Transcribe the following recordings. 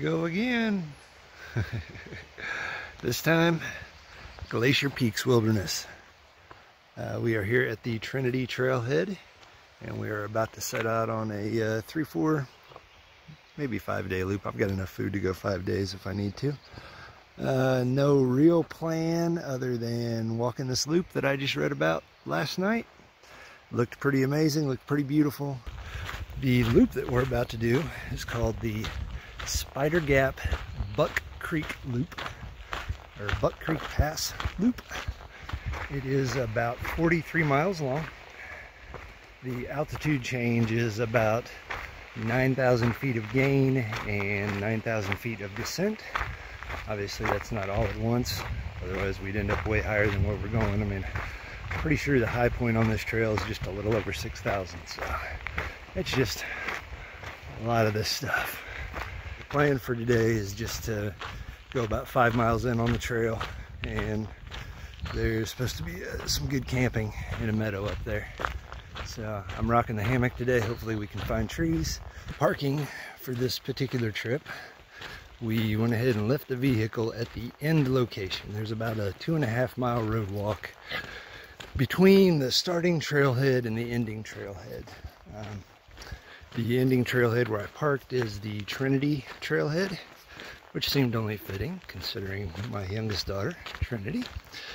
go again. This time, Glacier Peaks Wilderness. We are here at the Trinity Trailhead, and we are about to set out on a 3-4, maybe 5-day loop. I've got enough food to go 5 days if I need to. No real plan other than walking this loop that I just read about last night. Looked pretty amazing, looked pretty beautiful. The loop that we're about to do is called the Spider Gap Buck Creek Loop, or Buck Creek Pass Loop. It is about 43 miles long. The altitude change is about 9,000 feet of gain and 9,000 feet of descent. Obviously that's not all at once, otherwise we'd end up way higher than where we're going. I mean, I'm pretty sure the high point on this trail is just a little over 6,000, so it's just a lot of this stuff. The plan for today is just to go about 5 miles in on the trail, and there's supposed to be some good camping in a meadow up there. So I'm rocking the hammock today. Hopefully we can find trees. Parking for this particular trip, we went ahead and left the vehicle at the end location. There's about a 2.5 mile road walk between the starting trailhead and the ending trailhead. The ending trailhead where I parked is the Trinity Trailhead, which seemed only fitting considering my youngest daughter, Trinity.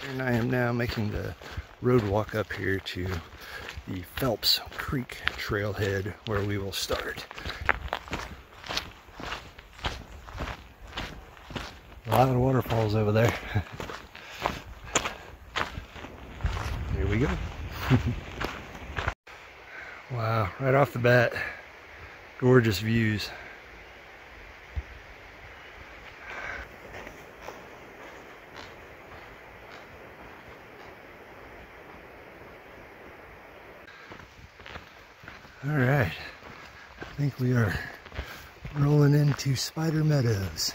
And I am now making the road walk up here to the Phelps Creek Trailhead where we will start. A lot of waterfalls over there. Here we go. Wow, right off the bat, gorgeous views. All right, I think we are rolling into Spider Meadows.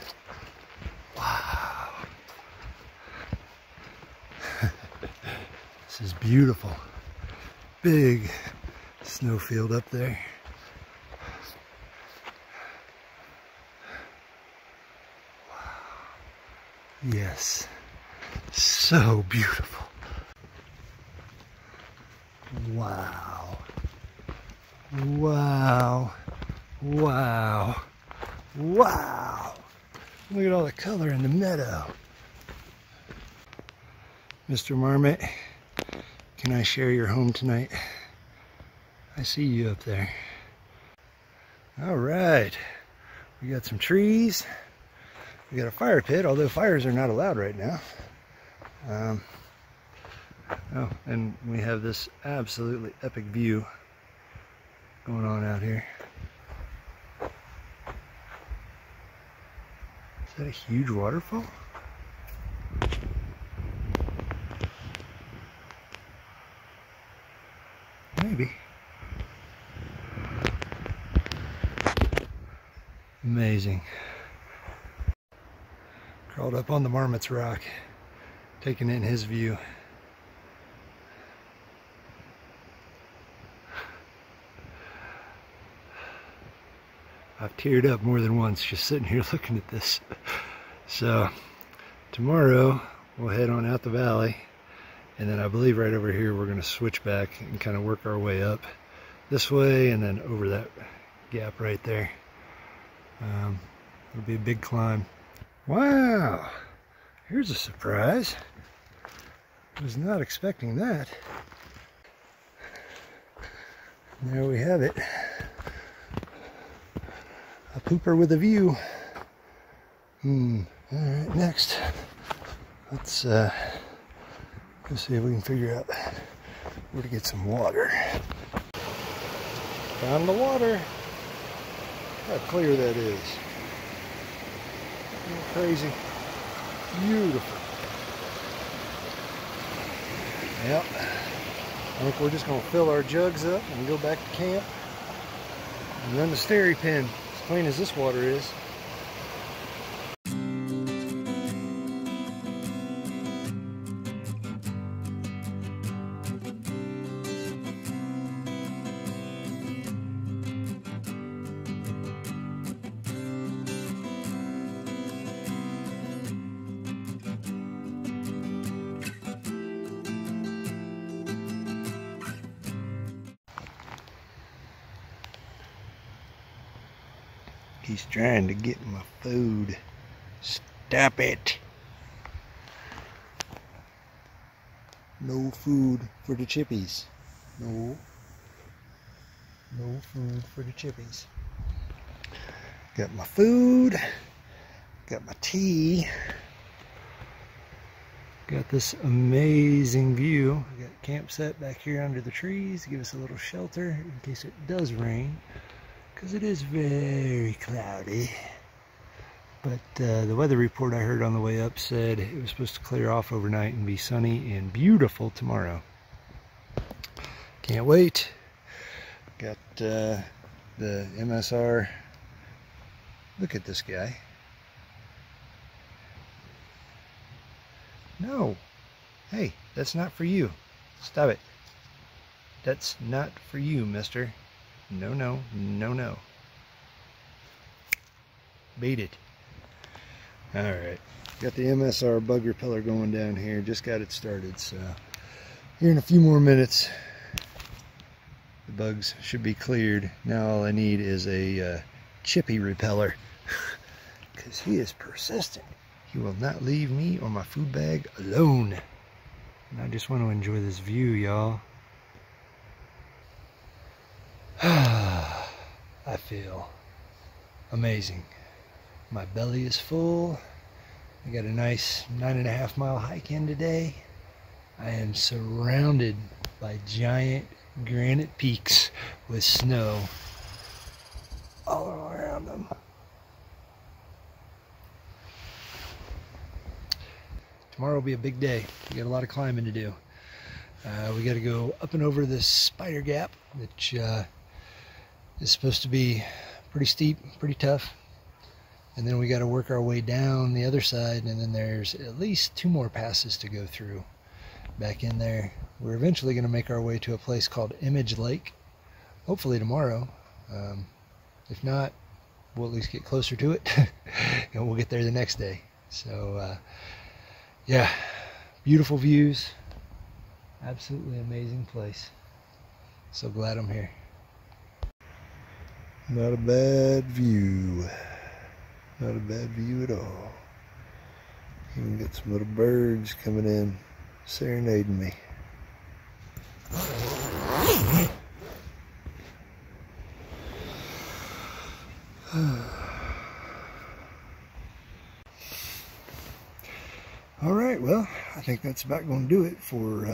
This is beautiful. Big snowfield up there. Wow. Yes. So beautiful. Wow. Wow. Wow. Wow. Look at all the color in the meadow. Mr. Marmot, can I share your home tonight? I see you up there. All right, we got some trees. We got a fire pit, although fires are not allowed right now. Oh, and we have this absolutely epic view going on out here. Is that a huge waterfall? Maybe. Amazing. Crawled up on the Marmot's Rock, taking in his view. I've teared up more than once just sitting here looking at this. So tomorrow we'll head on out the valley, and then I believe right over here we're going to switch back and kind of work our way up this way and then over that gap right there. It'll be a big climb. Wow, here's a surprise. I was not expecting that. There we have it. A pooper with a view. All right, next. Let's go see if we can figure out where to get some water. Found the water. How clear that is. Crazy. Beautiful. Yep. I think we're just going to fill our jugs up and go back to camp and run the steri pin, as clean as this water is. He's trying to get my food. Stop it. No food for the chippies. No. No food for the chippies. Got my food. Got my tea. Got this amazing view. We got a campsite back here under the trees to give us a little shelter in case it does rain, because it is very cloudy. But the weather report I heard on the way up said it was supposed to clear off overnight and be sunny and beautiful tomorrow. Can't wait. Got the MSR. Look at this guy. No. Hey, that's not for you. Stop it. That's not for you, mister. No, no, no, no. Beat it. Alright. Got the MSR bug repeller going down here. Just got it started, so here in a few more minutes the bugs should be cleared. Now all I need is a chippy repeller because he is persistent. He will not leave me or my food bag alone. And I just want to enjoy this view, y'all. I feel amazing. My belly is full. I got a nice 9.5 mile hike in today. I am surrounded by giant granite peaks with snow all around them. Tomorrow will be a big day. We got a lot of climbing to do. We got to go up and over this Spider Gap, which is supposed to be pretty steep, pretty tough. And then we got to work our way down the other side, and then there's at least 2 more passes to go through back in there. We're eventually going to make our way to a place called Image Lake, hopefully tomorrow. If not, we'll at least get closer to it, and we'll get there the next day. So, yeah, beautiful views, absolutely amazing place. So glad I'm here. Not a bad view, not a bad view at all. Even got some little birds coming in, serenading me. Alright, well, I think that's about going to do it for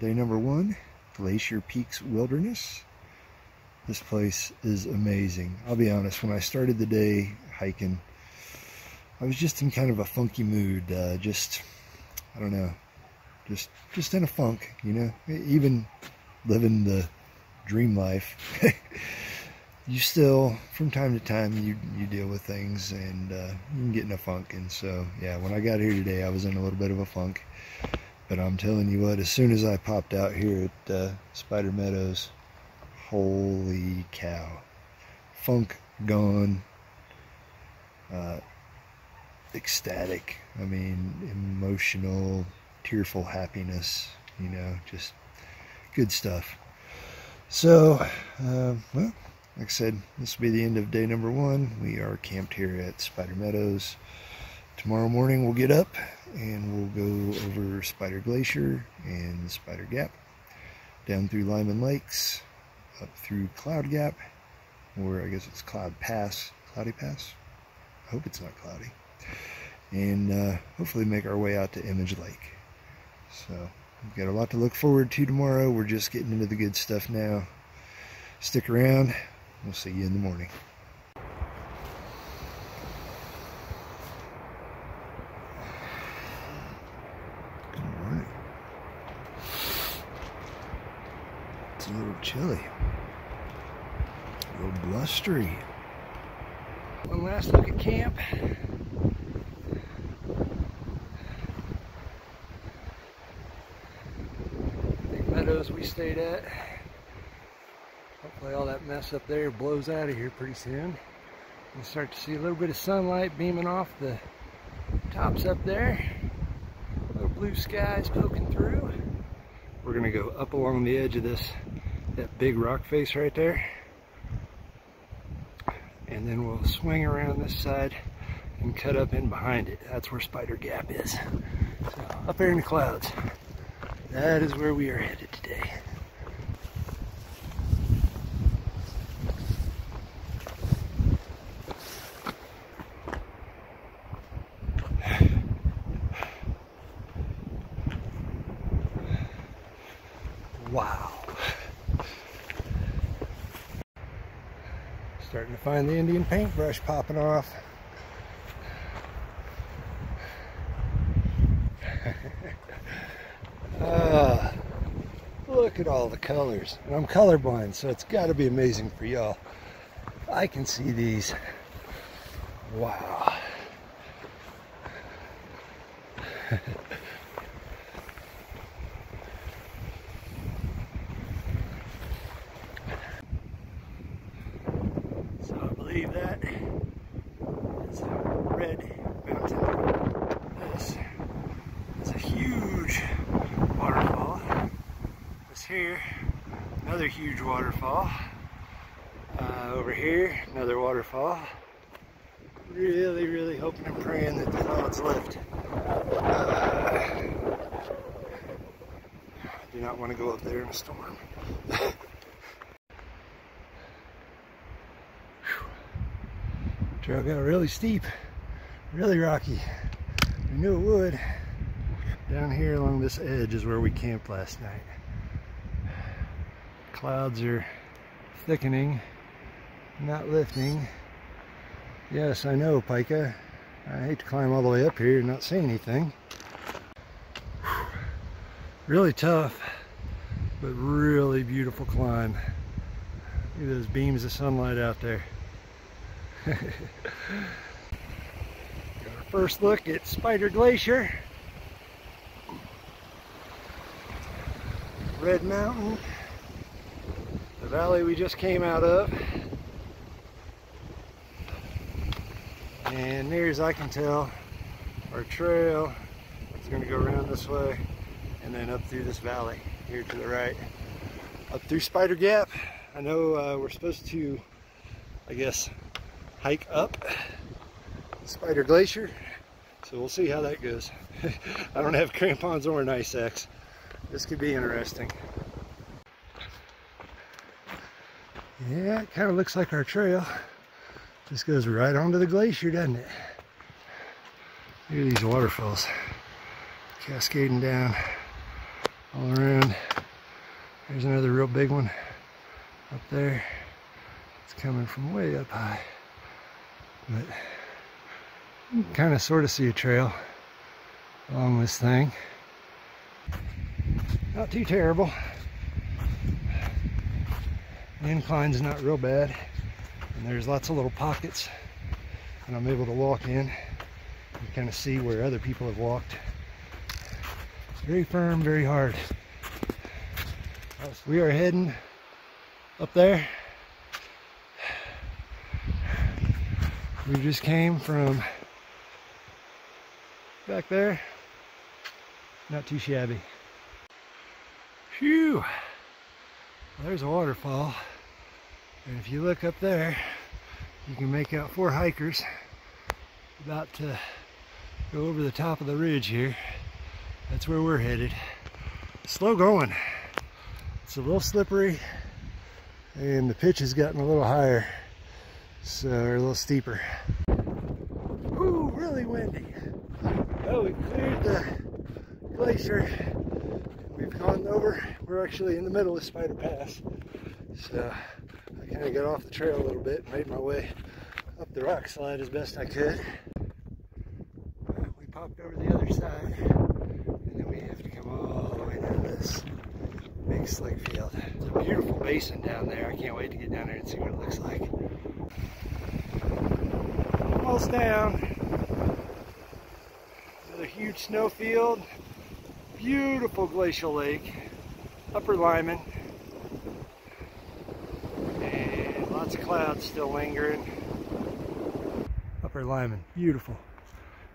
day number 1, Glacier Peaks Wilderness. This place is amazing. I'll be honest, when I started the day hiking, I was just in kind of a funky mood. I don't know, just in a funk, you know? Even living the dream life, you still, from time to time, you deal with things and you can get in a funk. And so, yeah, when I got here today, I was in a little bit of a funk. But I'm telling you what, as soon as I popped out here at Spider Meadows, holy cow. Funk gone. Ecstatic. I mean, emotional, tearful happiness, you know, just good stuff. So, well, like I said, this will be the end of day number 1. We are camped here at Spider Meadows. Tomorrow morning we'll get up and we'll go over Spider Glacier and Spider Gap, down through Lyman Lakes, up through Cloudy Gap, or I guess it's Cloudy Pass? I hope it's not cloudy. And hopefully make our way out to Image Lake. So, we've got a lot to look forward to tomorrow. We're just getting into the good stuff now. Stick around. We'll see you in the morning. Good morning. It's a little chilly. A little blustery. One last look at camp. The meadows we stayed at. Hopefully all that mess up there blows out of here pretty soon. We'll start to see a little bit of sunlight beaming off the tops up there. Little blue skies poking through. We're gonna go up along the edge of that big rock face right there. and then we'll swing around this side and cut up in behind it. That's where Spider Gap is. So up there in the clouds, that is where we are headed today. Wow. Starting to find the Indian paintbrush popping off. Look at all the colors. And I'm colorblind, so it's got to be amazing for y'all. I can see these. Wow. That is Red Mountain. This is a huge waterfall. This here, another huge waterfall. Over here, another waterfall. Really, really hoping and praying that that's all that's left. I do not want to go up there in a storm. Trail got really steep, really rocky. We knew it would. Down here along this edge is where we camped last night. Clouds are thickening, not lifting. Yes, I know, Pica. I hate to climb all the way up here and not see anything. Really tough, but really beautiful climb. Look at those beams of sunlight out there. Got our first look at Spider Glacier, Red Mountain, the valley we just came out of, and near as I can tell, our trail is going to go around this way and then up through this valley here to the right, up through Spider Gap. I know we're supposed to, I guess, hike up Spider Glacier, so we'll see how that goes. I don't have crampons or an ice axe. This could be interesting. Yeah, it kind of looks like our trail just goes right onto the glacier, doesn't it? Look at these waterfalls cascading down all around. There's another real big one up there. It's coming from way up high. But you can kind of sort of see a trail along this thing. Not too terrible. The incline's not real bad. And there's lots of little pockets. And I'm able to walk in and kind of see where other people have walked. Very firm, very hard. We are heading up there. We just came from back there. Not too shabby. Phew! Well, there's a waterfall. And if you look up there, you can make out four hikers about to go over the top of the ridge here. That's where we're headed. Slow going. It's a little slippery and the pitch has gotten a little higher. So they're a little steeper. Ooh, really windy. Well, we cleared the glacier. We've gone over. We're actually in the middle of Spider Pass. So I kind of got off the trail a little bit and made my way up the rock slide as best I could. But we popped over the other side. And then we have to come all the way down this big slick field. It's a beautiful basin down there. I can't wait to get down there and see what it looks like. Almost down. Another huge snowfield. Beautiful glacial lake. Upper Lyman. And lots of clouds still lingering. Upper Lyman. Beautiful.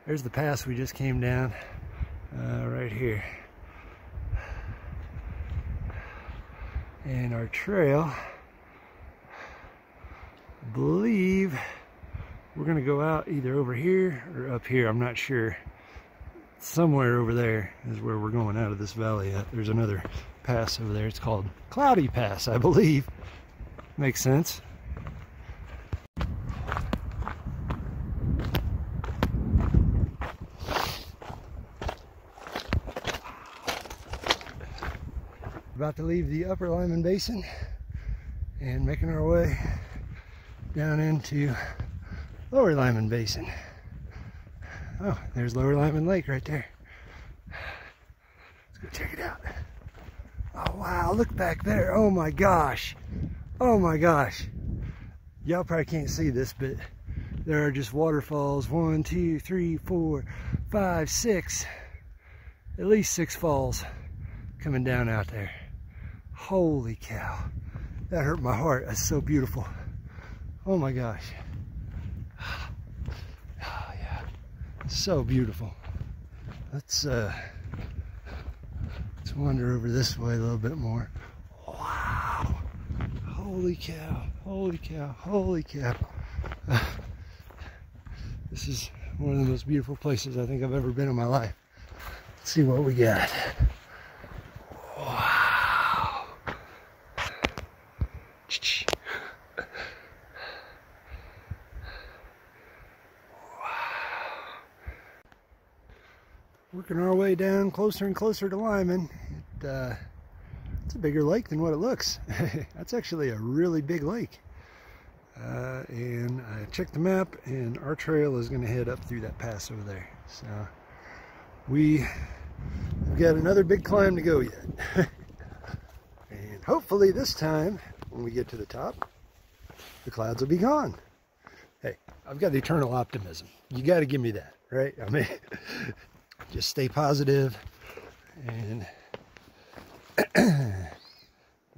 There's the pass we just came down. Right here. And our trail believe we're gonna go out either over here or up here. I'm not sure. Somewhere over there is where we're going out of this valley at. There's another pass over there. It's called Cloudy Pass, I believe. Makes sense. About to leave the Upper Lyman Basin and making our way down into Lower Lyman Basin. Oh, there's Lower Lyman Lake right there. Let's go check it out. Oh wow, look back there. Oh my gosh. Oh my gosh. Y'all probably can't see this, but there are just waterfalls. 1, 2, 3, 4, 5, 6. At least 6 falls coming down out there. Holy cow. That hurt my heart. That's so beautiful. Oh my gosh. So beautiful. Let's wander over this way a little bit more. Wow. Holy cow. Holy cow. Holy cow. This is one of the most beautiful places I think I've ever been in my life. Let's see what we got. Wow. Working our way down closer and closer to Lyman. It's a bigger lake than what it looks. That's actually a really big lake. And I checked the map, and our trail is going to head up through that pass over there. So we've got another big climb to go yet. And hopefully this time, when we get to the top, the clouds will be gone. Hey, I've got eternal optimism. You got to give me that, right? I mean... Just stay positive, and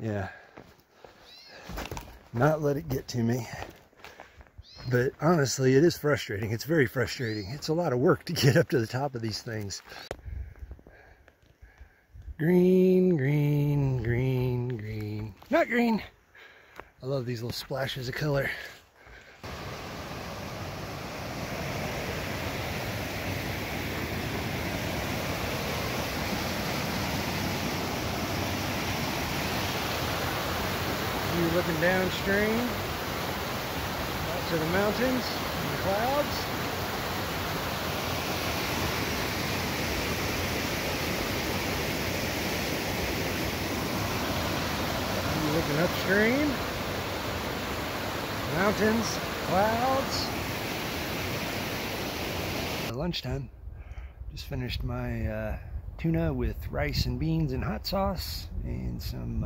yeah, not let it get to me. But honestly, it is frustrating. It's very frustrating. It's a lot of work to get up to the top of these things. Green, green, green, green, not green. I love these little splashes of color. Looking downstream, out to the mountains and the clouds. And looking upstream, mountains, clouds. At lunchtime, just finished my tuna with rice and beans and hot sauce and some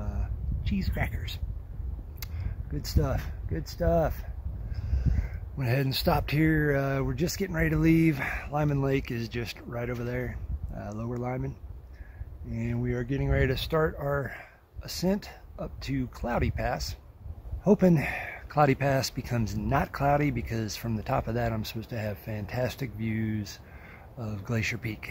cheese crackers. Good stuff, good stuff. Went ahead and stopped here. We're just getting ready to leave. Lyman Lake is just right over there, Lower Lyman. And we are getting ready to start our ascent up to Cloudy Pass. Hoping Cloudy Pass becomes not cloudy, because from the top of that I'm supposed to have fantastic views of Glacier Peak.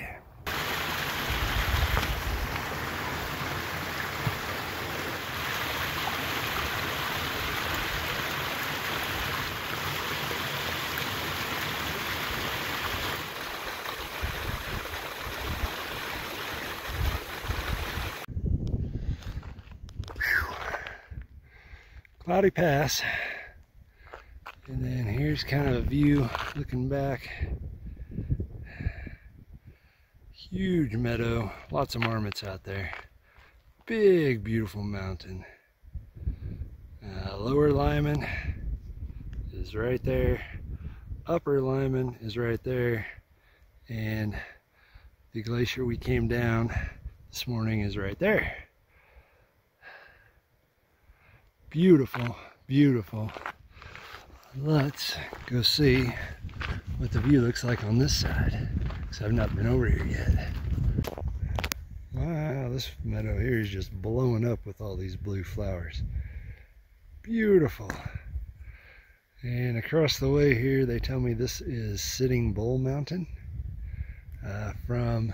Cloudy Pass, and then here's kind of a view looking back. Huge meadow, lots of marmots out there. Big beautiful mountain. Lower Lyman is right there, Upper Lyman is right there, and the glacier we came down this morning is right there. Beautiful, beautiful. Let's go see what the view looks like on this side, because I've not been over here yet. Wow, this meadow here is just blowing up with all these blue flowers. Beautiful. And across the way here, they tell me this is Sitting Bull Mountain. From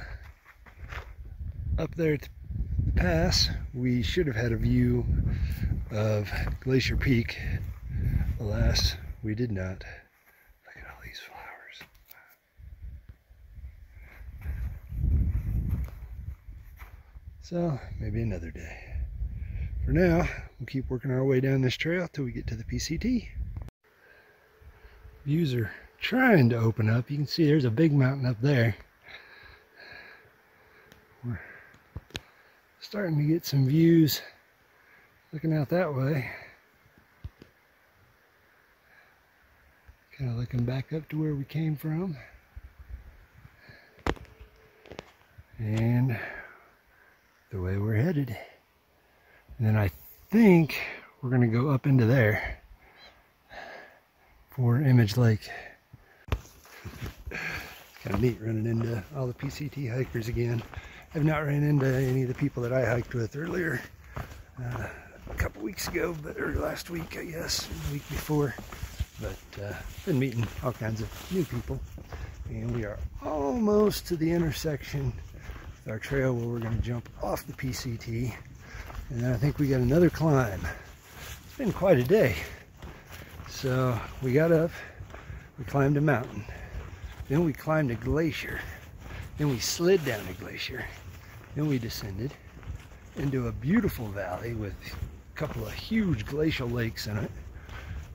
up there at the pass, we should have had a view of Glacier Peak Alas, we did not. Look at all these flowers. So, maybe another day. For now, we'll keep working our way down this trail till we get to the PCT. Views are trying to open up. You can see there's a big mountain up there. We're starting to get some views looking out that way. Kind of looking back up to where we came from. And the way we're headed. And then I think we're going to go up into there for Image Lake. Kind of neat running into all the PCT hikers again. I've not ran into any of the people that I hiked with earlier, a couple weeks ago, or last week, I guess, the week before. But been meeting all kinds of new people. And we are almost to the intersection with our trail where we're going to jump off the PCT. And then I think we got another climb. It's been quite a day. So we got up, we climbed a mountain, then we climbed a glacier, then we slid down a glacier, then we descended into a beautiful valley with a couple of huge glacial lakes in it.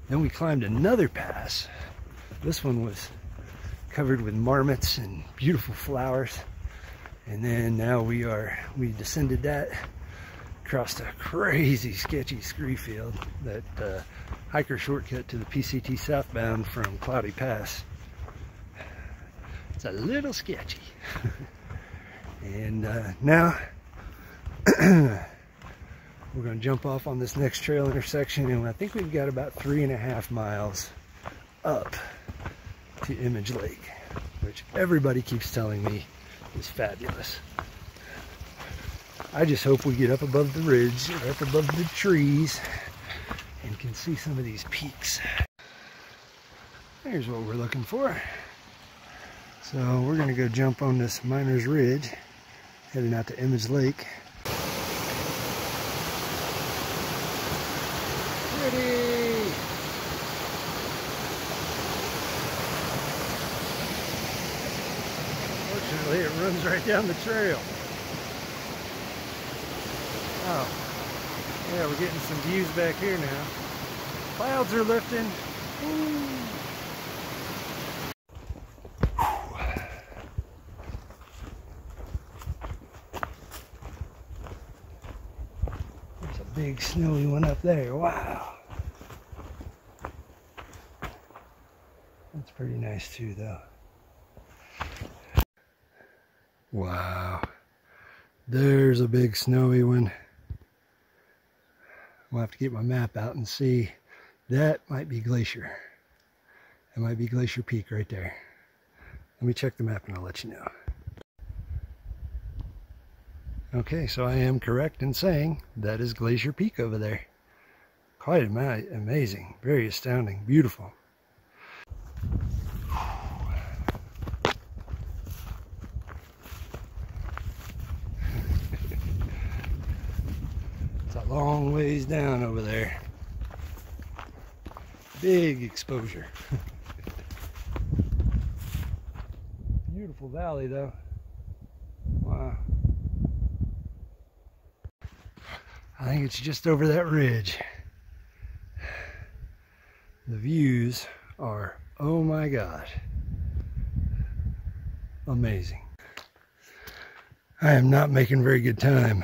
Then we climbed another pass. This one was covered with marmots and beautiful flowers. And then now we descended that, crossed a crazy sketchy scree field that hiker shortcut to the PCT southbound from Cloudy Pass. It's a little sketchy. And now we're going to jump off on this next trail intersection, and I think we've got about 3.5 miles up to Image Lake, which everybody keeps telling me is fabulous. I just hope we get up above the ridge, up above the trees, and can see some of these peaks. Here's what we're looking for. So we're going to go jump on this Miner's Ridge, heading out to Image Lake. Pretty! Fortunately, it runs right down the trail. Oh. Yeah, we're getting some views back here now. Clouds are lifting. There's a big snowy one up there. Wow. That's pretty nice too, though. Wow. There's a big snowy one. I'll have to get my map out and see. That might be Glacier. That might be Glacier Peak right there. Let me check the map and I'll let you know. Okay, so I am correct in saying that is Glacier Peak over there. Quite amazing, very astounding, beautiful. Long ways down over there. Big exposure. Beautiful valley though. Wow. I think it's just over that ridge. The views are, oh my God, amazing. I am not making very good time,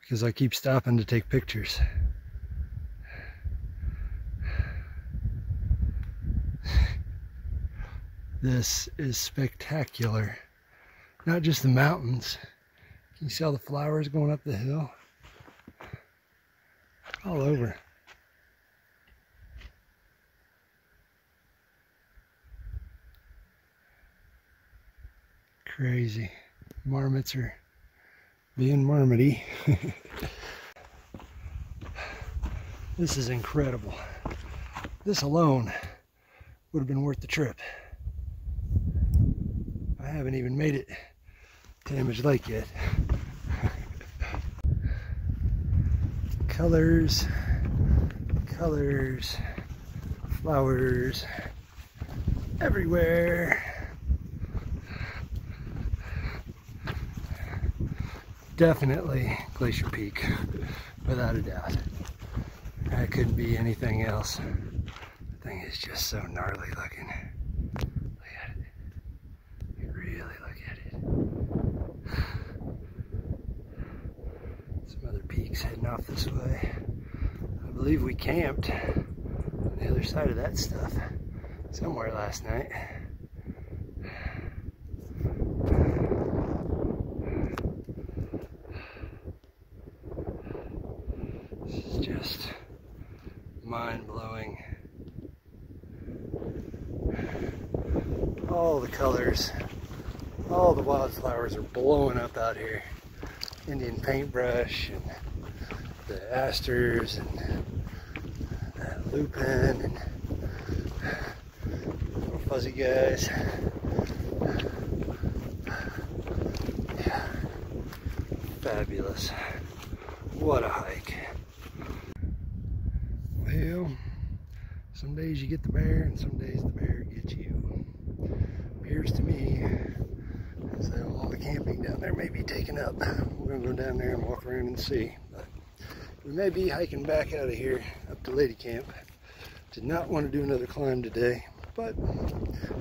because I keep stopping to take pictures. This is spectacular. Not just the mountains. Can you see all the flowers going up the hill? All over. Crazy. Marmots are being marmotty. This is incredible. This alone would have been worth the trip. I haven't even made it to Image Lake yet. Colors, colors, flowers everywhere. Definitely Glacier Peak, without a doubt. That couldn't be anything else. The thing is just so gnarly looking. Look at it. You really look at it. Some other peaks heading off this way. I believe we camped on the other side of that stuff somewhere last night. This is just mind-blowing. All the colors, all the wildflowers are blowing up out here. Indian paintbrush and the asters and that lupin and little fuzzy guys. Yeah. Fabulous. What a hike. Well, some days you get the bear and some days the bear gets you. Appears to me as though all the camping down there may be taken up. We're gonna go down there and walk around and see. But we may be hiking back out of here up to Lady Camp. Did not want to do another climb today, but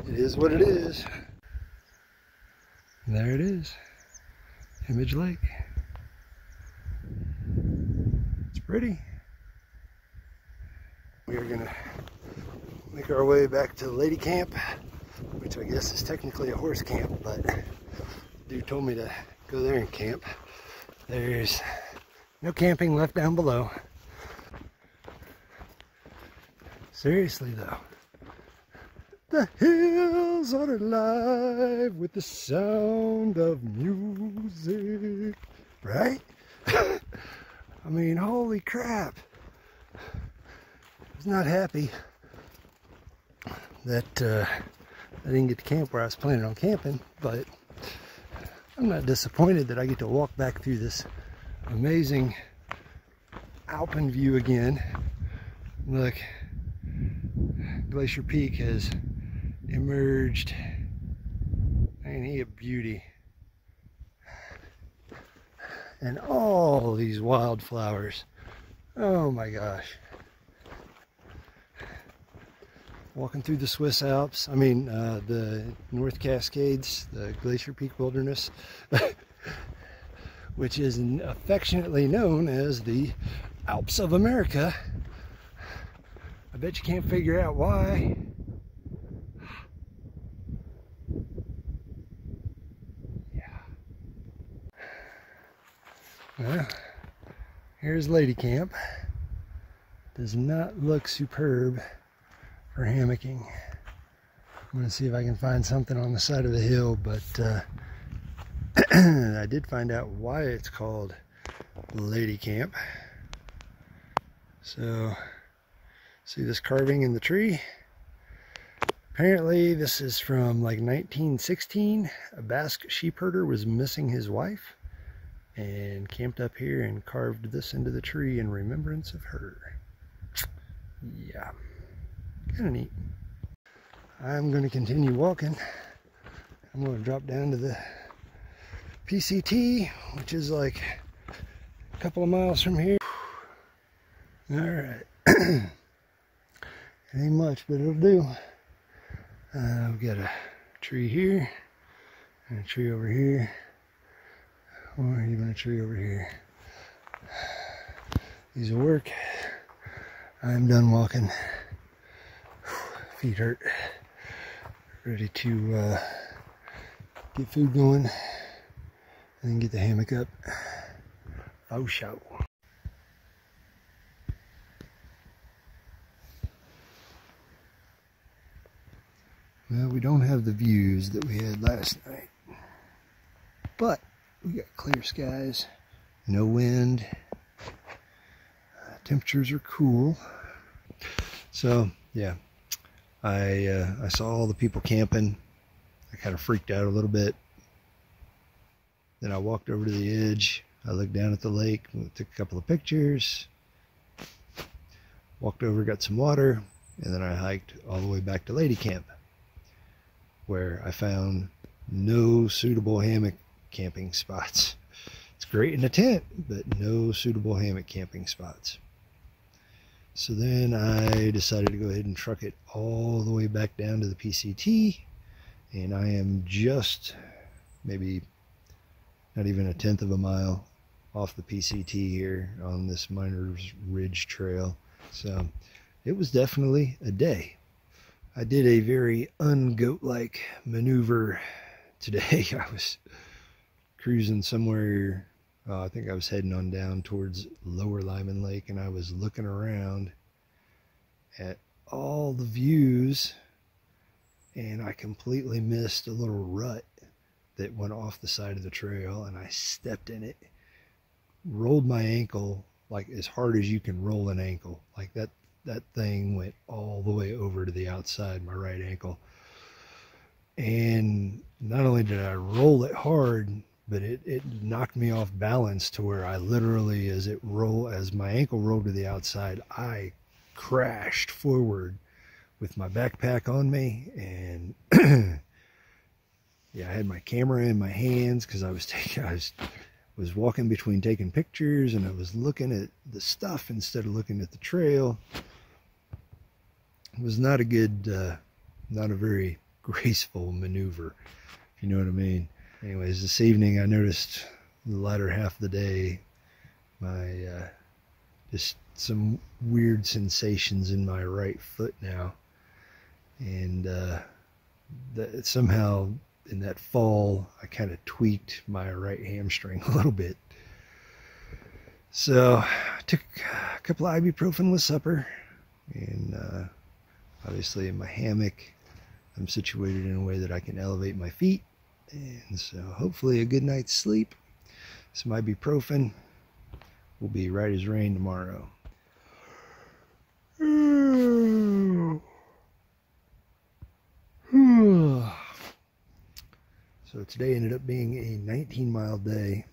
it is what it is. And there it is, Image Lake. It's pretty. We are gonna make our way back to Lady Camp, which I guess is technically a horse camp, but dude told me to go there and camp. There's no camping left down below. Seriously though, the hills are alive with the sound of music, right? I mean, holy crap. I was not happy that I didn't get to camp where I was planning on camping, but I'm not disappointed that I get to walk back through this amazing Alpen view again. Look. Glacier Peak has emerged. Ain't he a beauty? And all these wildflowers. Oh my gosh. Walking through the Swiss Alps, the North Cascades, the Glacier Peak Wilderness, which is affectionately known as the Alps of America. I bet you can't figure out why. Yeah. Well, here's Lady Camp. Does not look superb for hammocking. I'm gonna see if I can find something on the side of the hill, but I did find out why it's called Lady Camp. So, see this carving in the tree? Apparently this is from like 1916. A Basque sheep herder was missing his wife and camped up here and carved this into the tree in remembrance of her. Yeah, kind of neat. I'm going to continue walking. I'm going to drop down to the PCT, which is like a couple of miles from here. All right. Ain't much, but it'll do. We've got a tree here, and a tree over here, or even a tree over here. These will work. I'm done walking. Feet hurt. Ready to get food going, and then get the hammock up. Oh, shout. Well, we don't have the views that we had last night, but we got clear skies, no wind, temperatures are cool. So yeah, I saw all the people camping. I kind of freaked out a little bit. Then I walked over to the edge. I looked down at the lake, took a couple of pictures. walked over, got some water, and then I hiked all the way back to Lady Camp, where I found no suitable hammock camping spots. It's great in a tent, but no suitable hammock camping spots. So then I decided to go ahead and truck it all the way back down to the PCT, and I am just maybe not even 1/10 of a mile off the PCT here on this Miner's Ridge trail. So it was definitely a day. I did a very un-goat-like maneuver today. I was cruising somewhere, I think I was heading on down towards Lower Lyman Lake, and I was looking around at all the views, and I completely missed a little rut that went off the side of the trail, and I stepped in it, rolled my ankle like as hard as you can roll an ankle. Like that thing went all the way over to the outside, my right ankle. And not only did I roll it hard, but it knocked me off balance to where I literally, as my ankle rolled to the outside, I crashed forward with my backpack on me. And yeah, I had my camera in my hands because I was walking between taking pictures, and I was looking at the stuff instead of looking at the trail. It was not a good, not a very graceful maneuver, if you know what I mean. Anyways, this evening I noticed the latter half of the day, my just some weird sensations in my right foot now, and that somehow in that fall, I kind of tweaked my right hamstring a little bit. So I took a couple of ibuprofen with supper, and obviously in my hammock, I'm situated in a way that I can elevate my feet. And so hopefully a good night's sleep, some ibuprofen, will be right as rain tomorrow. So today ended up being a 19-mile day.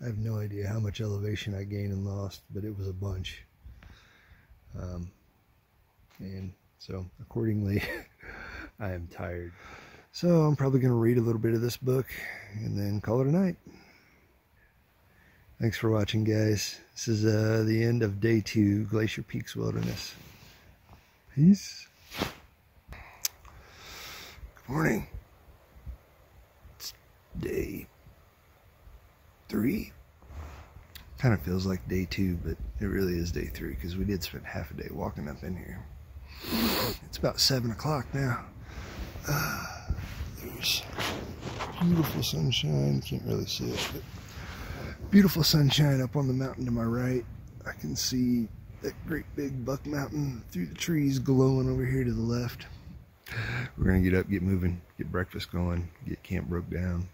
I have no idea how much elevation I gained and lost, but it was a bunch. And so accordingly, I am tired. So I'm probably going to read a little bit of this book and then call it a night. Thanks for watching, guys. This is the end of Day 2, Glacier Peaks Wilderness. Peace. Good morning. Day 3. Kind of feels like Day 2, but it really is Day 3 because we did spend half a day walking up in here. It's about 7 o'clock now. There's beautiful sunshine. Can't really see it, but beautiful sunshine up on the mountain to my right. I can see that great big Buck Mountain through the trees glowing over here to the left. We're gonna get up, get moving, get breakfast going, get camp broke down,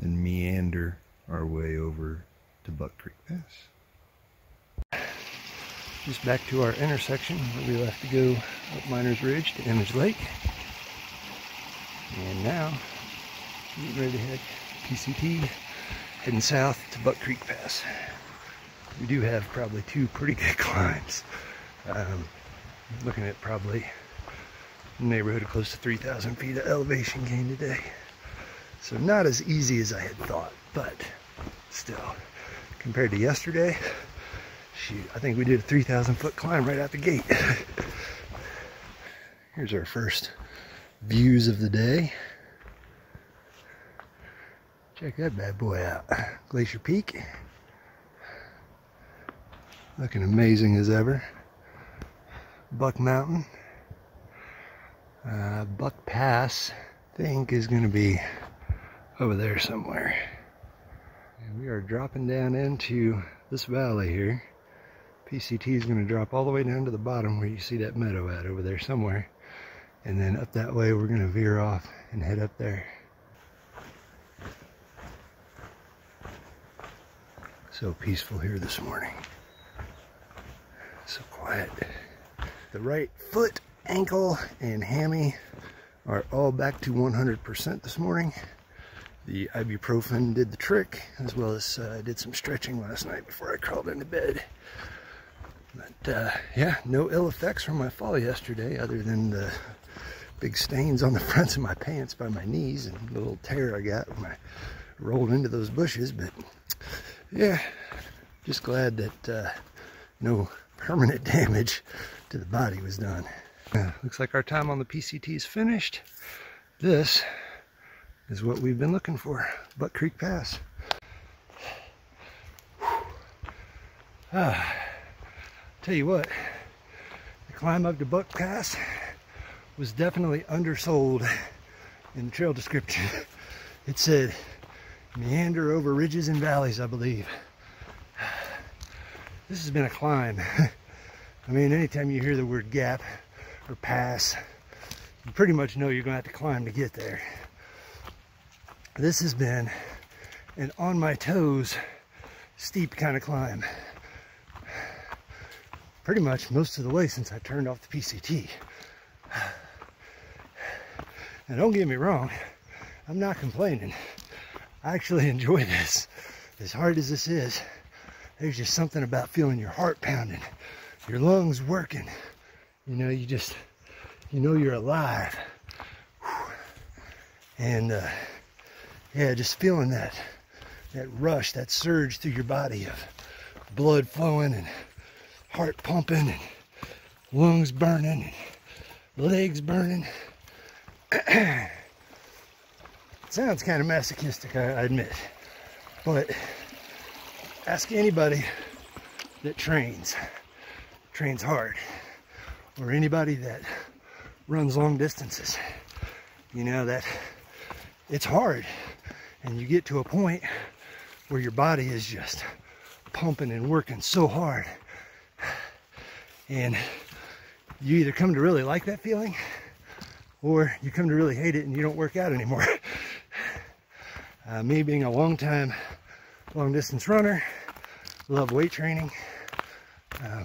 and meander our way over to Buck Creek Pass. Just back to our intersection where we left to go up Miner's Ridge to Image Lake. And now, we're ready to head PCT, heading south to Buck Creek Pass. We do have probably 2 pretty good climbs. Looking at probably a neighborhood of close to 3,000 feet of elevation gain today. So not as easy as I had thought, but still, compared to yesterday, shoot, I think we did a 3,000 foot climb right out the gate. Here's our first views of the day. Check that bad boy out. Glacier Peak. Looking amazing as ever. Buck Mountain. Buck Pass, I think, is going to be over there somewhere. And we are dropping down into this valley here. PCT is going to drop all the way down to the bottom where you see that meadow at over there somewhere, and then up that way we're going to veer off and head up there. So peaceful here this morning, so quiet. The right foot, ankle, and hammy are all back to 100% this morning. The ibuprofen did the trick, as well as I did some stretching last night before I crawled into bed. But yeah, no ill effects from my fall yesterday other than the big stains on the fronts of my pants by my knees and the little tear I got when I rolled into those bushes. But yeah, just glad that no permanent damage to the body was done. Looks like our time on the PCT is finished. This is what we've been looking for, Buck Creek Pass. Tell you what, the climb up to Buck Pass was definitely undersold in the trail description. It said meander over ridges and valleys, I believe. This has been a climb. I mean, anytime you hear the word gap or pass, you pretty much know you're gonna have to climb to get there. This has been an on my toes, steep kind of climb. Pretty much most of the way since I turned off the PCT. Now don't get me wrong, I'm not complaining. I actually enjoy this. As hard as this is, there's just something about feeling your heart pounding, your lungs working. You know, you just, you know you're alive. And yeah, just feeling that rush, that surge through your body of blood flowing and heart pumping and lungs burning and legs burning. It sounds kind of masochistic, I admit, but ask anybody that trains hard, or anybody that runs long distances. You know that it's hard, and you get to a point where your body is just pumping and working so hard, and you either come to really like that feeling or you come to really hate it and you don't work out anymore. Me being a long distance runner, love weight training. Wow.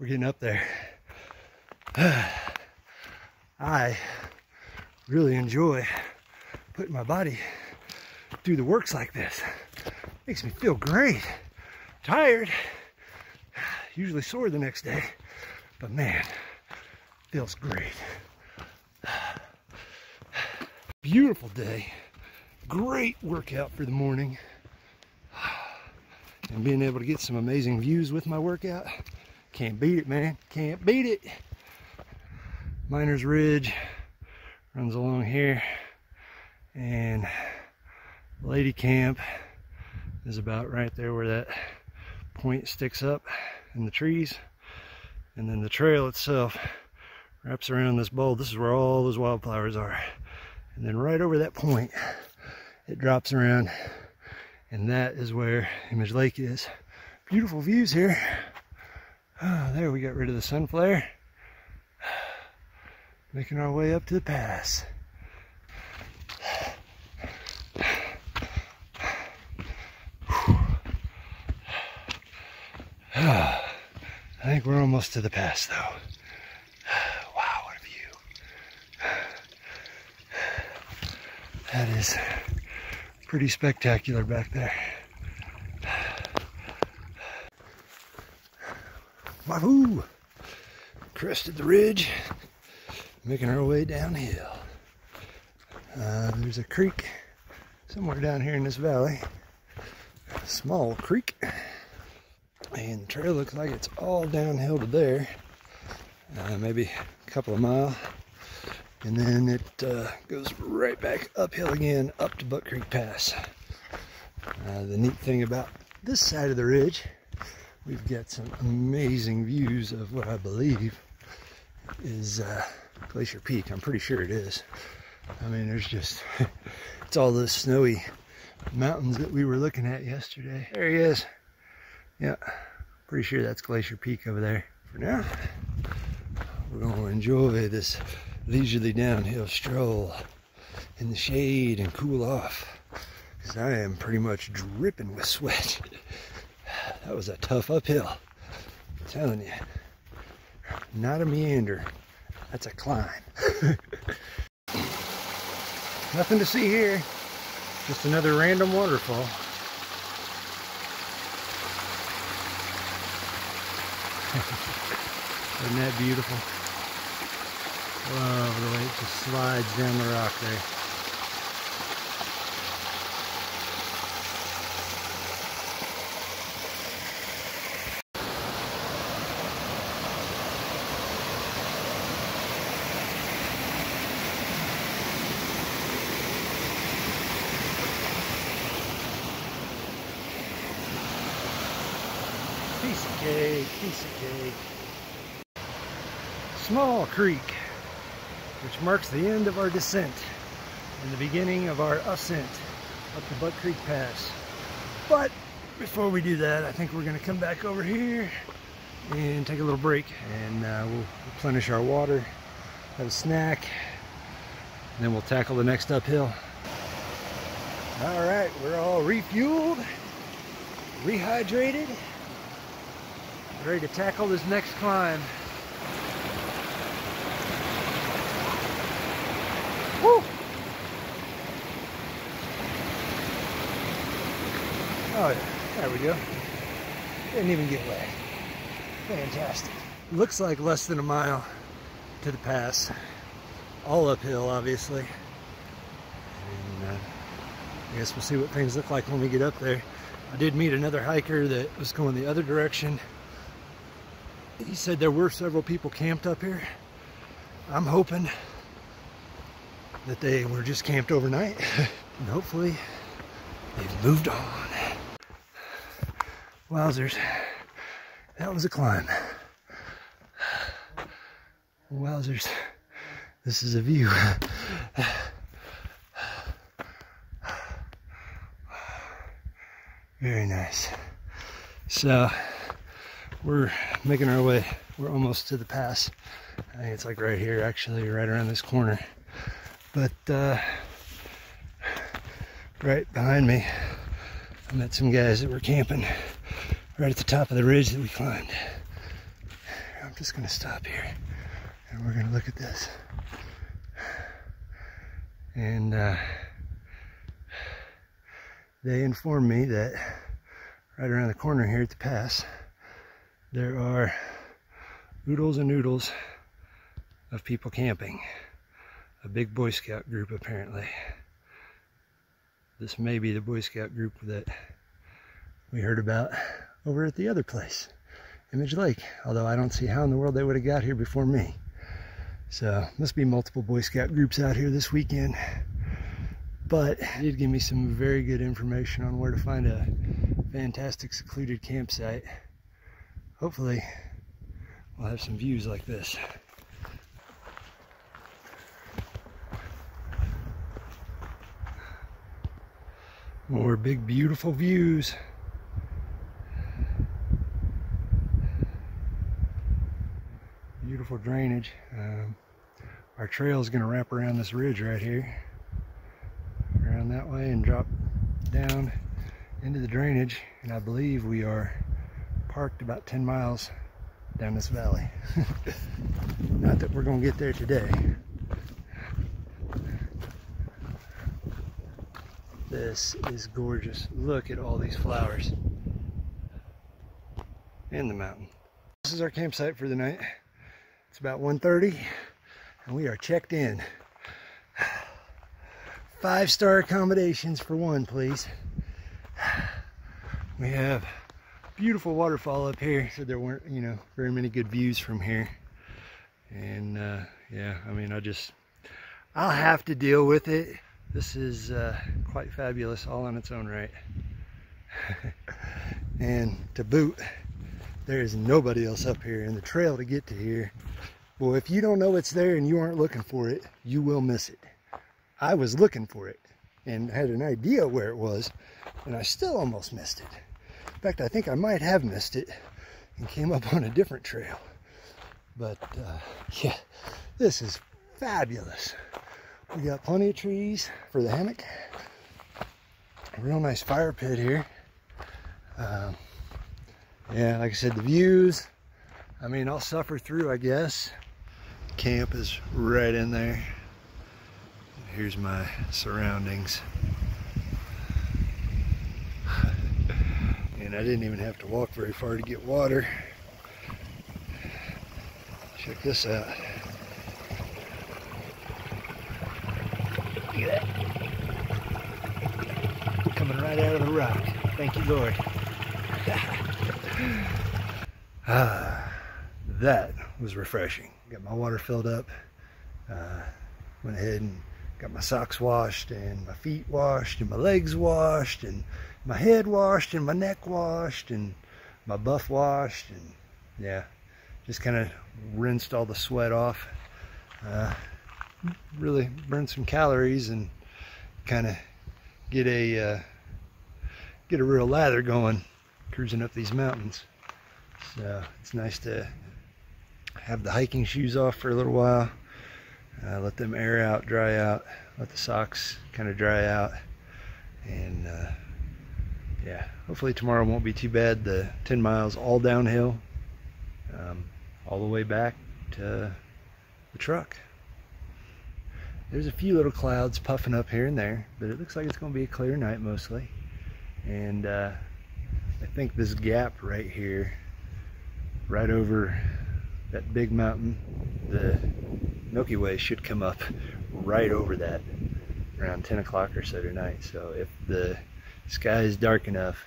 We're getting up there. I really enjoy putting my body through the works like this. Makes me feel great. Tired, usually sore the next day, but man, feels great. Beautiful day, great workout for the morning, and being able to get some amazing views with my workout. Can't beat it, man, can't beat it. Miner's Ridge runs along here, and Lady Camp is about right there where that point sticks up in the trees, and then the trail itself wraps around this bowl. This is where all those wildflowers are, and then right over that point it drops around, and that is where Image Lake is. Beautiful views here. Oh, there we got rid of the sun flare, making our way up to the pass. I think we're almost to the pass though. Wow, what a view. That is pretty spectacular back there. Wahoo! Crested the ridge, making our way downhill. There's a creek somewhere down here in this valley. A small creek. And the trail looks like it's all downhill to there, maybe a couple of miles, and then it goes right back uphill again up to Buck Creek Pass. The neat thing about this side of the ridge, we've got some amazing views of what I believe is Glacier Peak. I'm pretty sure it is. I mean, there's just, it's all those snowy mountains that we were looking at yesterday. There he is. Yeah, pretty sure that's Glacier Peak over there. For now, we're going to enjoy this leisurely downhill stroll in the shade and cool off, because I am pretty much dripping with sweat. That was a tough uphill. I'm telling you, not a meander, that's a climb. Nothing to see here, just another random waterfall. Isn't that beautiful? Love the way it just slides down the rock there. Piece of cake. Small creek, which marks the end of our descent and the beginning of our ascent up the Buck Creek Pass. But before we do that, I think we're going to come back over here and take a little break, and we'll replenish our water, have a snack, and then we'll tackle the next uphill. All right, we're all refueled, rehydrated, ready to tackle this next climb. Woo! Oh yeah, there we go. Didn't even get wet. Fantastic. Looks like less than a mile to the pass. All uphill, obviously. And I guess we'll see what things look like when we get up there. I did meet another hiker that was going the other direction. He said there were several people camped up here. I'm hoping that they were just camped overnight. And hopefully they've moved on. Wowzers, that was a climb. Wowzers, this is a view. Very nice. So, we're making our way. We're almost to the pass. I think it's like right here, actually, right around this corner. But right behind me, I met some guys that were camping right at the top of the ridge that we climbed. I'm just gonna stop here and we're gonna look at this. And they informed me that right around the corner here at the pass, there are oodles and noodles of people camping. A big Boy Scout group, apparently. This may be the Boy Scout group that we heard about over at the other place, Image Lake. Although I don't see how in the world they would have got here before me. So, must be multiple Boy Scout groups out here this weekend. But it did give me some very good information on where to find a fantastic secluded campsite. Hopefully, we'll have some views like this. More big, beautiful views. Beautiful drainage. Our trail is going to wrap around this ridge right here, around that way, and drop down into the drainage. And I believe we are parked about 10 miles down this valley. Not that we're gonna get there today. This is gorgeous. Look at all these flowers in the mountain. This is our campsite for the night. It's about 1:30 and we are checked in. 5-star accommodations for one, please. We have beautiful waterfall up here. So there weren't, you know, very many good views from here. And yeah, I mean, I'll have to deal with it. This is quite fabulous all on its own right. And to boot, there is nobody else up here, and the trail to get to here, well, if you don't know it's there and you aren't looking for it, you will miss it. I was looking for it and had an idea where it was, and I still almost missed it. In fact, I think I might have missed it and came up on a different trail. But yeah, this is fabulous. We got plenty of trees for the hammock. A real nice fire pit here. Yeah, like I said, the views. I mean, I'll suffer through, I guess. Camp is right in there. Here's my surroundings. And I didn't even have to walk very far to get water. Check this out. Look at that. Coming right out of the rock. Thank you, Lord. That was refreshing. Got my water filled up. Went ahead and got my socks washed and my feet washed and my legs washed and my head washed and my neck washed and my buff washed, and yeah, just kind of rinsed all the sweat off. Really burn some calories and kind of get a real lather going cruising up these mountains. So it's nice to have the hiking shoes off for a little while. Let them air out, dry out, let the socks kind of dry out, and yeah, hopefully tomorrow won't be too bad. The 10 miles all downhill, all the way back to the truck. There's a few little clouds puffing up here and there, but it looks like it's going to be a clear night mostly. And I think this gap right here, right over that big mountain, the Milky Way, should come up right over that around 10 o'clock or so tonight. So if the sky is dark enough,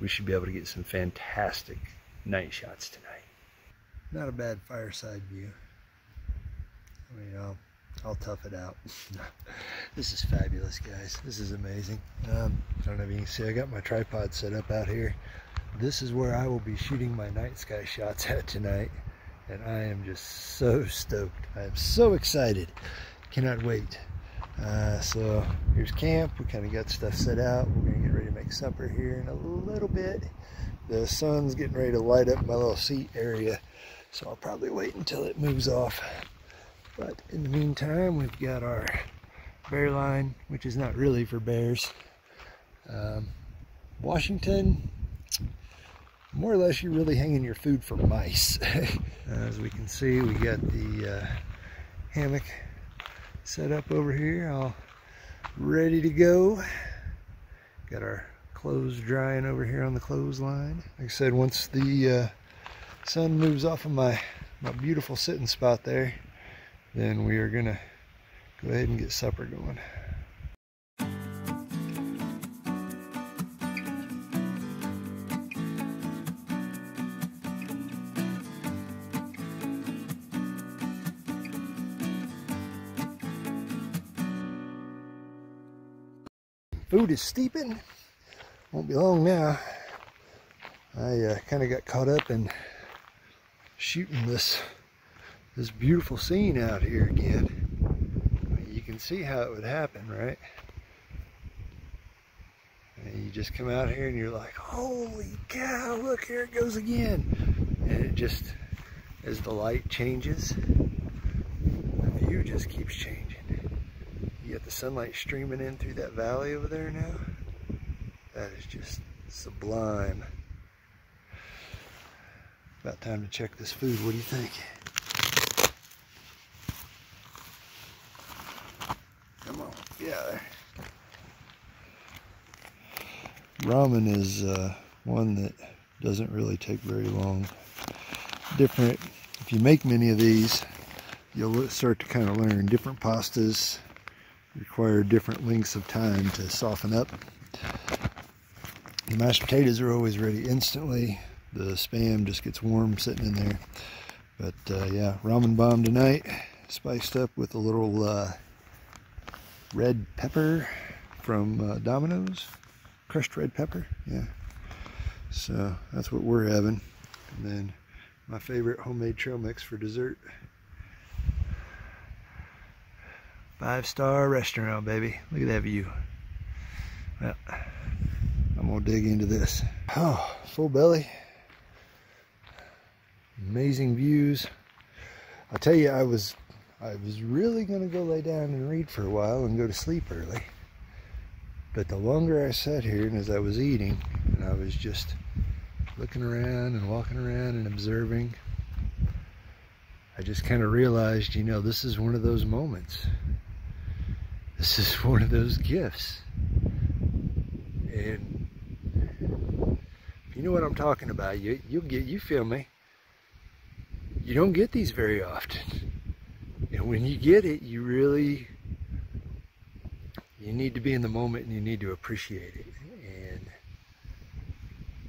we should be able to get some fantastic night shots tonight. Not a bad fireside view. I mean, I'll tough it out. This is fabulous, guys. This is amazing. I don't know if you can see, I got my tripod set up out here. This is where I will be shooting my night sky shots at tonight. And I am just so stoked. I am so excited. Cannot wait. So here's camp. We kind of got stuff set out. We're going to get ready to make supper here in a little bit. The sun's getting ready to light up my little seat area, so I'll probably wait until it moves off. But in the meantime, we've got our bear line, which is not really for bears. Washington, more or less, you're really hanging your food for mice. As we can see, we got the hammock set up over here, all ready to go. Got our clothes drying over here on the clothesline. Like I said, once the sun moves off of my beautiful sitting spot there, then we are gonna go ahead and get supper going. Food is steeping. Won't be long now. I kind of got caught up in shooting this beautiful scene out here again. You can see how it would happen, right? And you just come out here and you're like, holy cow, look, here it goes again. And it just, as the light changes, the view just keeps changing. You got the sunlight streaming in through that valley over there now. That is just sublime. About time to check this food. What do you think? Come on, get out of there. Ramen is one that doesn't really take very long. Different, if you make many of these, you'll start to kind of learn different pastas require different lengths of time to soften up. The mashed potatoes are always ready instantly. The Spam just gets warm sitting in there. But yeah, ramen bomb tonight, spiced up with a little red pepper from Domino's, crushed red pepper. Yeah, so that's what we're having. And then my favorite homemade trail mix for dessert. 5-star restaurant, baby. Look at that view. Well, I'm gonna dig into this. Oh, full belly. Amazing views. I'll tell you, I was really gonna go lay down and read for a while and go to sleep early. But the longer I sat here and as I was eating, and I was just looking around and walking around and observing, I just kind of realized, you know, this is one of those moments. This is one of those gifts. And you know what I'm talking about. You feel me. You don't get these very often. And when you get it, you really, you need to be in the moment and you need to appreciate it. And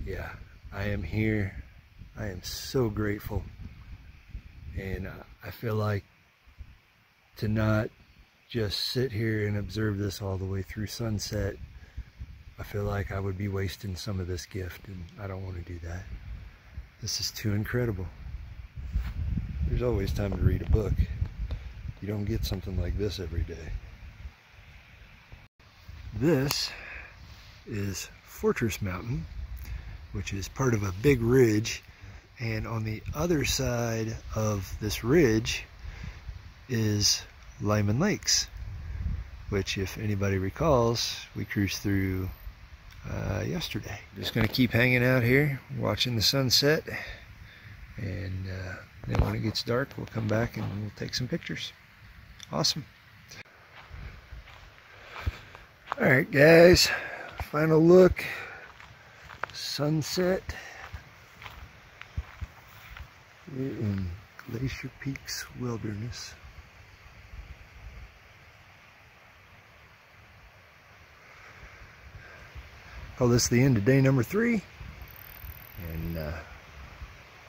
yeah, I am here. I am so grateful. And I feel like to not just sit here and observe this all the way through sunset, I feel like I would be wasting some of this gift, and I don't want to do that. This is too incredible. There's always time to read a book. You don't get something like this every day. This is Fortress Mountain, which is part of a big ridge, and on the other side of this ridge is Lyman Lakes, which, if anybody recalls, we cruised through yesterday. Just gonna keep hanging out here, watching the sunset, and then when it gets dark, we'll come back and we'll take some pictures. Awesome. All right, guys, final look, sunset. We're in Glacier Peaks Wilderness. Call this the end of day number 3, and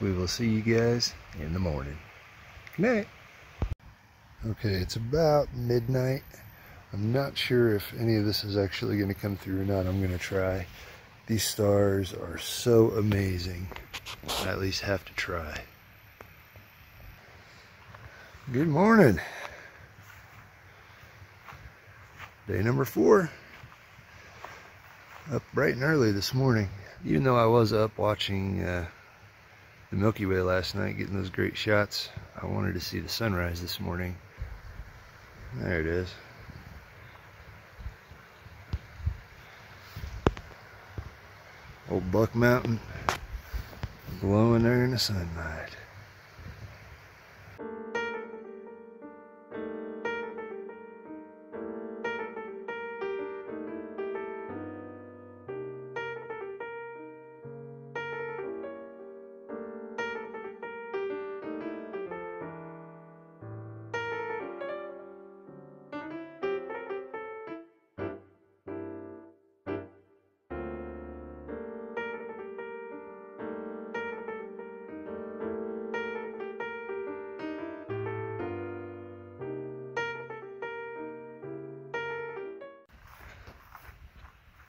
we will see you guys in the morning. Good night. Okay, it's about midnight. I'm not sure if any of this is actually going to come through or not. I'm going to try. These stars are so amazing. I at least have to try. Good morning. Day number 4. Up bright and early this morning. Even though I was up watching the Milky Way last night, getting those great shots, I wanted to see the sunrise this morning. There it is. Old Buck Mountain, glowing there in the sunlight.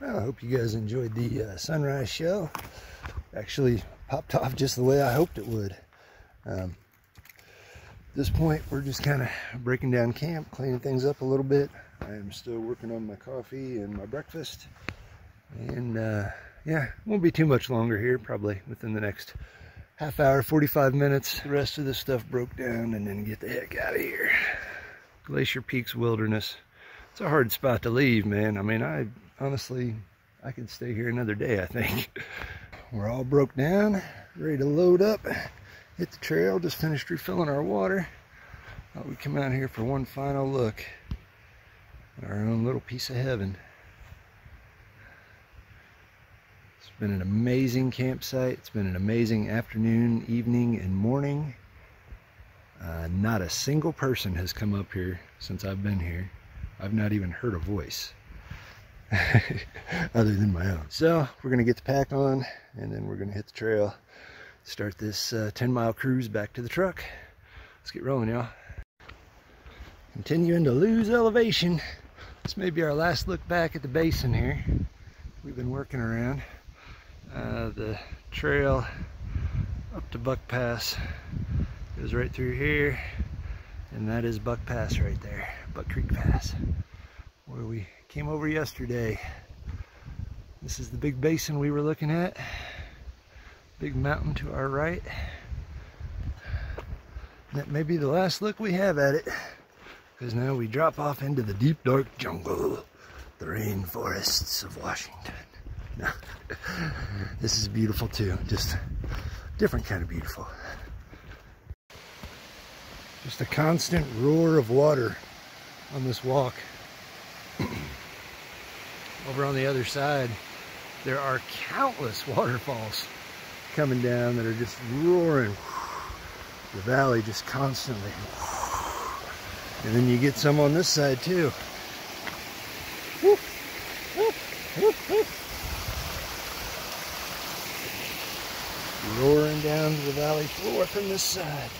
Well, I hope you guys enjoyed the sunrise show. Actually popped off just the way I hoped it would. At this point, we're just kind of breaking down camp, cleaning things up a little bit. I am still working on my coffee and my breakfast. And yeah, won't be too much longer here, probably within the next half hour, 45 minutes. The rest of this stuff broke down and then get the heck out of here. Glacier Peaks Wilderness. It's a hard spot to leave, man. I mean, honestly, I could stay here another day, I think. We're all broke down, ready to load up, hit the trail, just finished refilling our water. Thought we'd come out here for one final look at our own little piece of heaven. It's been an amazing campsite. It's been an amazing afternoon, evening, and morning. Not a single person has come up here since I've been here. I've not even heard a voice. Other than my own. So we're gonna get the pack on, and then we're gonna hit the trail, start this 10-mile cruise back to the truck. Let's get rolling, y'all. Continuing to lose elevation. This may be our last look back at the basin here. We've been working around the trail up to Buck Pass. Goes right through here, and that is Buck Pass right there, Buck Creek Pass, where we came over yesterday. This is the big basin we were looking at. Big mountain to our right. And that may be the last look we have at it, because now we drop off into the deep dark jungle, the rainforests of Washington. Now, this is beautiful too, just different kind of beautiful. Just a constant roar of water on this walk. Over on the other side, there are countless waterfalls coming down that are just roaring. the valley just constantly. And then you get some on this side too. Roaring down to the valley floor from this side.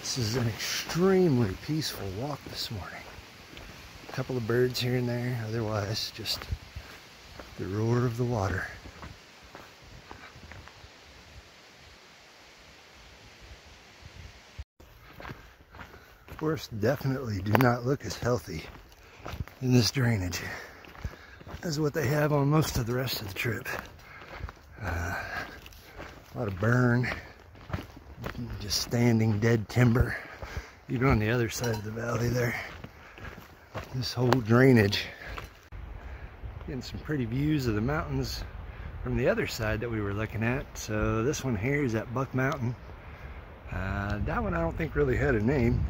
This is an extremely peaceful walk this morning. A couple of birds here and there, otherwise just the roar of the water. Forests definitely do not look as healthy in this drainage as what they have on most of the rest of the trip. A lot of burn, just standing dead timber, even on the other side of the valley there. This whole drainage. Getting some pretty views of the mountains from the other side that we were looking at. So this one here is at Buck Mountain. That one I don't think really had a name.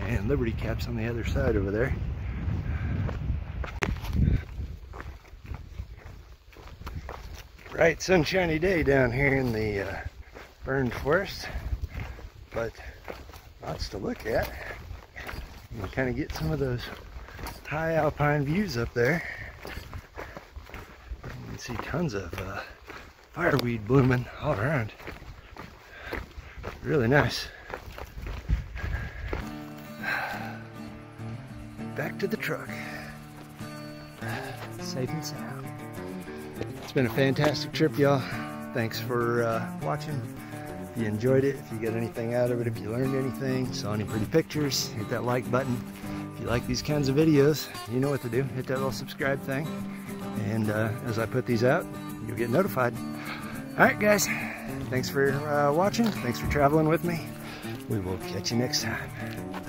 And Liberty Caps on the other side over there. Bright sunshiny day down here in the burned forest, but lots to look at. You can kind of get some of those high alpine views up there. You can see tons of fireweed blooming all around. Really nice. Back to the truck. Safe and sound. It's been a fantastic trip, y'all. Thanks for watching. If you enjoyed it, if you got anything out of it, if you learned anything, saw any pretty pictures, hit that like button. If you like these kinds of videos, you know what to do. Hit that little subscribe thing. And as I put these out, you'll get notified. All right, guys. Thanks for watching. Thanks for traveling with me. We will catch you next time.